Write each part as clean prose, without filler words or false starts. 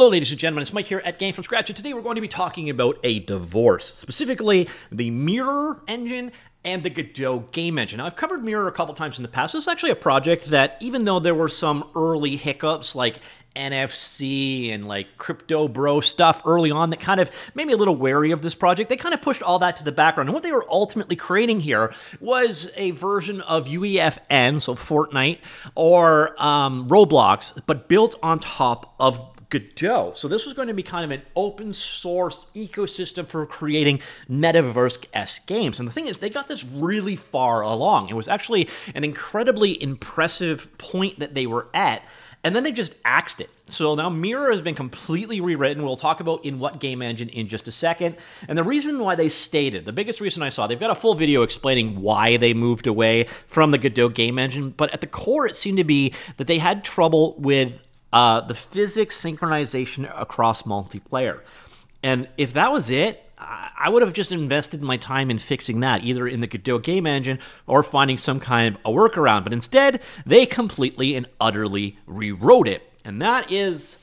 Hello, ladies and gentlemen, it's Mike here at Gamefromscratch, and today we're going to be talking about a divorce, specifically the Mirror engine and the Godot game engine. Now, I've covered Mirror a couple times in the past. This is actually a project that, even though there were some early hiccups like NFC and like crypto bro stuff early on that kind of made me a little wary of this project, they kind of pushed all that to the background. And what they were ultimately creating here was a version of UEFN, so Fortnite, or Roblox, but built on top of Godot. So this was going to be kind of an open source ecosystem for creating Metaverse-esque games. And the thing is, they got this really far along. It was actually an incredibly impressive point that they were at, and then they just axed it. So now Mirror has been completely rewritten. We'll talk about in what game engine in just a second. And the reason why they stayed it, the biggest reason I saw, they've got a full video explaining why they moved away from the Godot game engine. But at the core, it seemed to be that they had trouble with the physics synchronization across multiplayer. And if that was it, I would have just invested my time in fixing that, either in the Godot game engine or finding some kind of a workaround. But instead, they completely and utterly rewrote it. And that is,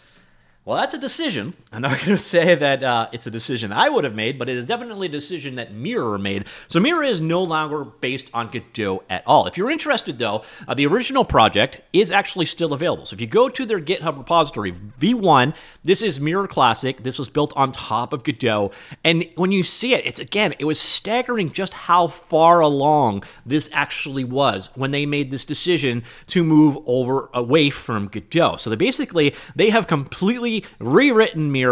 well, that's a decision. I'm not going to say that it's a decision I would have made, but it is definitely a decision that Mirror made. So Mirror is no longer based on Godot at all. If you're interested, though, the original project is actually still available. So if you go to their GitHub repository, V1, this is Mirror Classic. This was built on top of Godot. And when you see it, it's, again, it was staggering just how far along this actually was when they made this decision to move over away from Godot. So basically, they have completely rewritten Mirror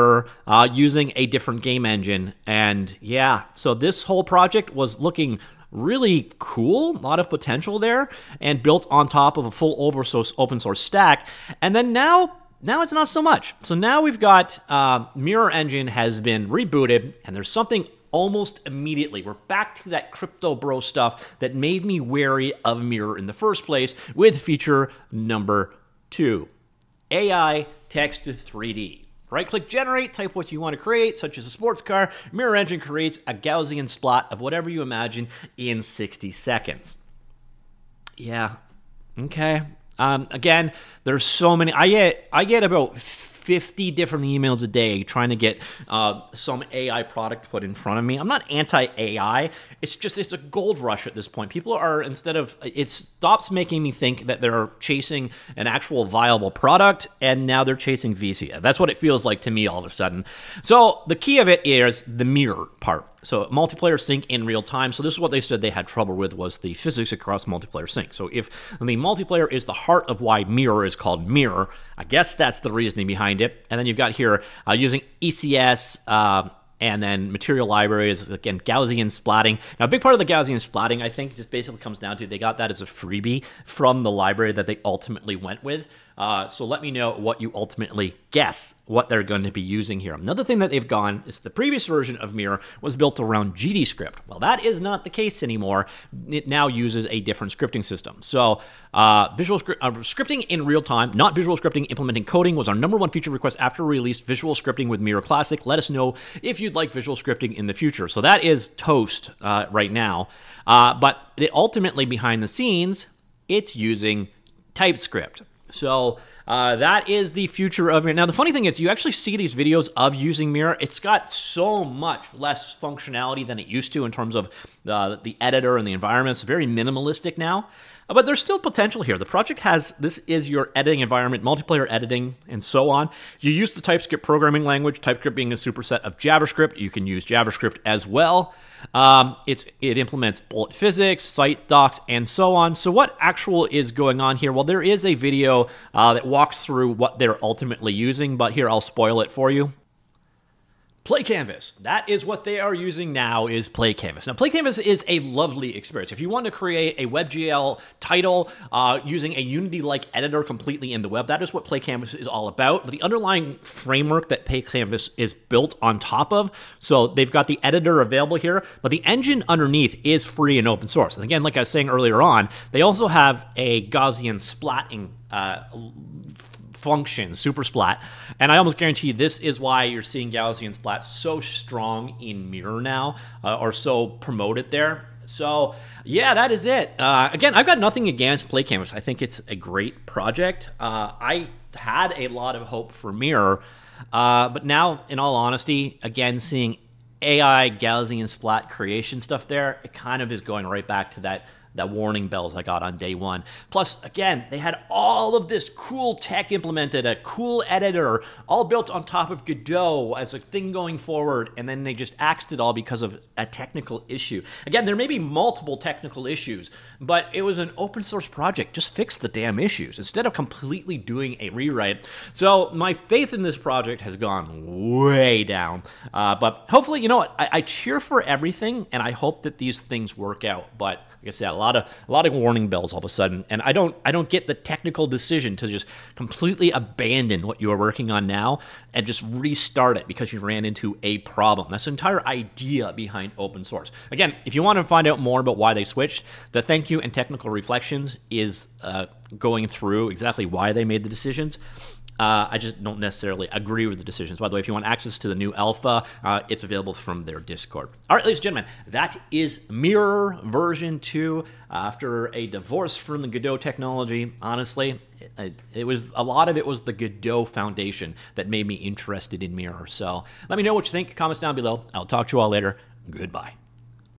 using a different game engine. And yeah, so this whole project was looking really cool, a lot of potential there, and built on top of a full open source stack. And then now it's not so much. So now we've got Mirror engine has been rebooted, and there's something almost immediately. We're back to that crypto bro stuff that made me wary of Mirror in the first place with feature number 2. AI text to 3D. Right-click generate, type what you want to create, such as a sports car. Mirror engine creates a Gaussian splat of whatever you imagine in 60 seconds. Yeah, okay. Again, there's so many. I get about 50 different emails a day trying to get some AI product put in front of me. I'm not anti-AI. It's just, it's a gold rush at this point. People are, instead of, it stops making me think that they're chasing an actual viable product, and now they're chasing VC. That's what it feels like to me all of a sudden. So the key of it is the mirror part. So multiplayer sync in real time. So this is what they said they had trouble with, was the physics across multiplayer sync. So if the multiplayer is the heart of why Mirror is called Mirror, I guess that's the reasoning behind it. And then you've got here using ECS and then material libraries, again, Gaussian splatting. Now, a big part of the Gaussian splatting, I think, just basically comes down to they got that as a freebie from the library that they ultimately went with. So let me know what you ultimately guess what they're going to be using here. Another thing that they've gone is the previous version of Mirror was built around GDScript. Well, that is not the case anymore. It now uses a different scripting system. So scripting in real time, not visual scripting, implementing coding was our #1 feature request after release, visual scripting with Mirror Classic. Let us know if you'd like visual scripting in the future. So that is toast right now. But ultimately, behind the scenes, it's using TypeScript. So that is the future of Mirror. Now, the funny thing is you actually see these videos of using Mirror. It's got so much less functionality than it used to in terms of the editor and the environment. It's very minimalistic now. But there's still potential here. The project has, this is your editing environment, multiplayer editing, and so on. You use the TypeScript programming language, TypeScript being a superset of JavaScript. You can use JavaScript as well. It implements bullet physics, site docs, and so on. So what actual is going on here? Well, there is a video that walks through what they're ultimately using, but here, I'll spoil it for you. PlayCanvas, that is what they are using now, is PlayCanvas. Now, PlayCanvas is a lovely experience. If you want to create a WebGL title using a Unity-like editor completely in the web, that is what PlayCanvas is all about. But the underlying framework that PlayCanvas is built on top of, so they've got the editor available here, but the engine underneath is free and open source. And again, like I was saying earlier on, they also have a Gaussian splatting function, super splat, and I almost guarantee you this is why you're seeing Gaussian splat so strong in Mirror now, or so promoted there. So yeah, that is it. Again, I've got nothing against PlayCanvas. I think it's a great project. I had a lot of hope for Mirror. But now, in all honesty, again, seeing AI Gaussian splat creation stuff there, it kind of is going right back to that warning bells I got on day one. Plus, again, they had all of this cool tech implemented, a cool editor, all built on top of Godot as a thing going forward, and then they just axed it all because of a technical issue. Again, there may be multiple technical issues, but it was an open source project. Just fix the damn issues instead of completely doing a rewrite. So my faith in this project has gone way down, but hopefully, you know what, I cheer for everything, and I hope that these things work out, but like I said, a lot of warning bells all of a sudden, and I don't get the technical decision to just completely abandon what you are working on now and just restart it because you ran into a problem. That's the entire idea behind open source. Again, if you want to find out more about why they switched, the Thank You and Technical Reflections is going through exactly why they made the decisions. I just don't necessarily agree with the decisions. By the way, if you want access to the new alpha, it's available from their Discord. All right, ladies and gentlemen, that is Mirror version 2. After a divorce from the Godot technology, honestly, it was a lot of it was the Godot Foundation that made me interested in Mirror. So let me know what you think. Comments down below. I'll talk to you all later. Goodbye.